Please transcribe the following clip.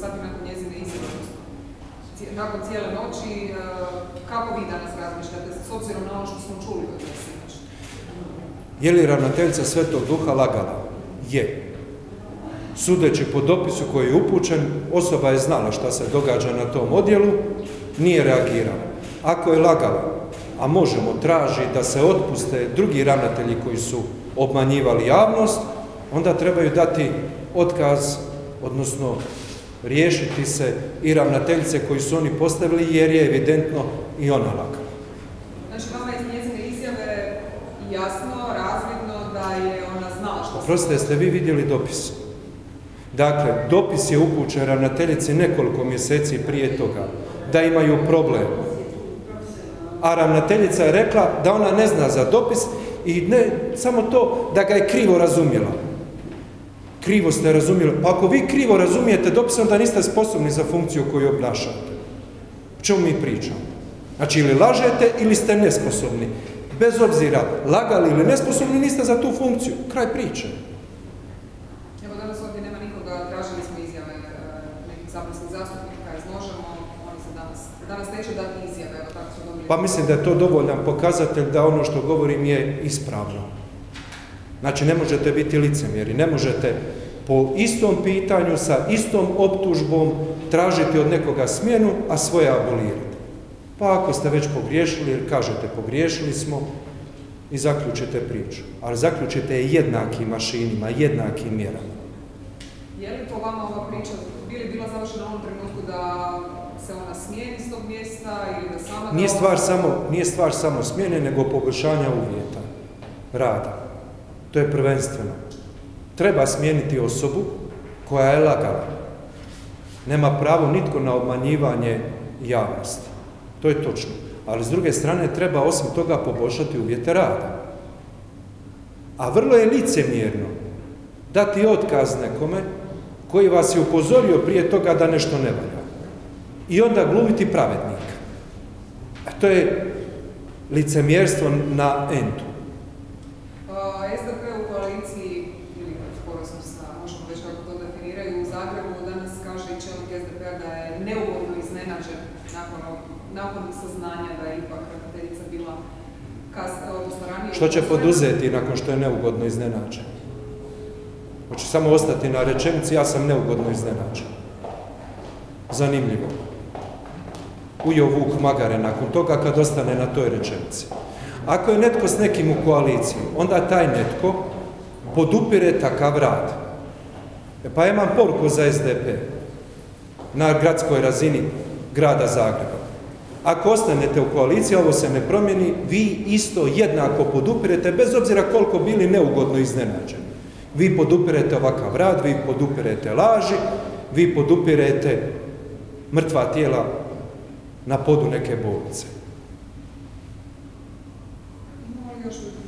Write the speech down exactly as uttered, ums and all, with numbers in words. sati nakon njezine izvršnosti, nakon cijele noći. Kako vi danas razmišljate, s obzirom na ono što smo čuli od njega sinoć? Je li ravnateljica Sv. Duha lagala? Je. Sudeći po dopisu koji je upućen, osoba je znala šta se događa na tom odjelu, nije reagirala. Ako je lagala, a možemo tražiti da se otpuste drugi ravnatelji koji su obmanjivali javnost, onda trebaju dati otkaz, odnosno riješiti se i ravnateljice koji su oni postavili, jer je evidentno i ona lagala. Znači, vama iz njezine izjave jasno, razvidno da je ona znala što... Oprostite, jeste vi vidjeli dopis? Dakle, dopis je upućen ravnateljici nekoliko mjeseci prije toga, da imaju problem. A ravnateljica je rekla da ona ne zna za dopis i ne samo to da ga je krivo razumjela. Krivo ste razumjeli. Pa ako vi krivo razumijete dopisom, da niste sposobni za funkciju koju obnašate. O čemu mi pričamo? Znači, ili lažete ili ste nesposobni. Bez obzira, lagali ili nesposobni, niste za tu funkciju. Kraj priče. Evo, danas ovdje nema nikoga. Tražili smo izjave nekih saborskih zastupnika iz Možemo. Oni se danas, danas neće dati izjave. Evo, tako su dobili. Pa mislim da je to dovoljan pokazatelj da ono što govorim je ispravno. Znači, ne možete biti licemjeri, ne možete po istom pitanju, sa istom optužbom tražiti od nekoga smjenu, a svoje abolirati. Pa ako ste već pogriješili, jer kažete pogriješili smo, i zaključite priču. Ali zaključite je jednakim mašinima, jednakim mjerama. Je li po vama ova priča bila završena u ovom trenutku da se ona smijeni s tog mjesta ili da sama... Nije stvar samo, nije stvar samo smjene, nego poboljšanja uvjeta rada. To je prvenstveno. Treba smijeniti osobu koja je lagala. Nema pravo nitko na obmanjivanje javnosti. To je točno. Ali s druge strane treba osim toga poboljšati uvjete rada. A vrlo je licemjerno dati otkaz nekome koji vas je upozorio prije toga da nešto ne valja. I onda glumiti pravednika. A to je licemjerstvo na entu. S D P u koaliciji, ili sporazum sa, možemo već kako to definiraju, u Zagrebu danas kaže i čelnik S D P-a da je neugodno iznenađen nakon saznanja da je ipak ravnateljica bila ranije... Što će poduzeti nakon što je neugodno iznenađen? Hoće samo ostati na rečenici, ja sam neugodno iznenađen. Zanimljivo. Ujeo vuk magare nakon toga kad ostane na toj rečenici. Ako je netko s nekim u koaliciji, onda taj netko podupire takav rad. Pa imam poruku za S D P na gradskoj razini grada Zagreba. Ako ostanete u koaliciji, ovo se ne promijeni, vi isto jednako podupirete, bez obzira koliko bili neugodno iznenađeni. Vi podupirete ovakav rad, vi podupirete laži, vi podupirete mrtva tijela na podu neke bolnice. Još uvijek.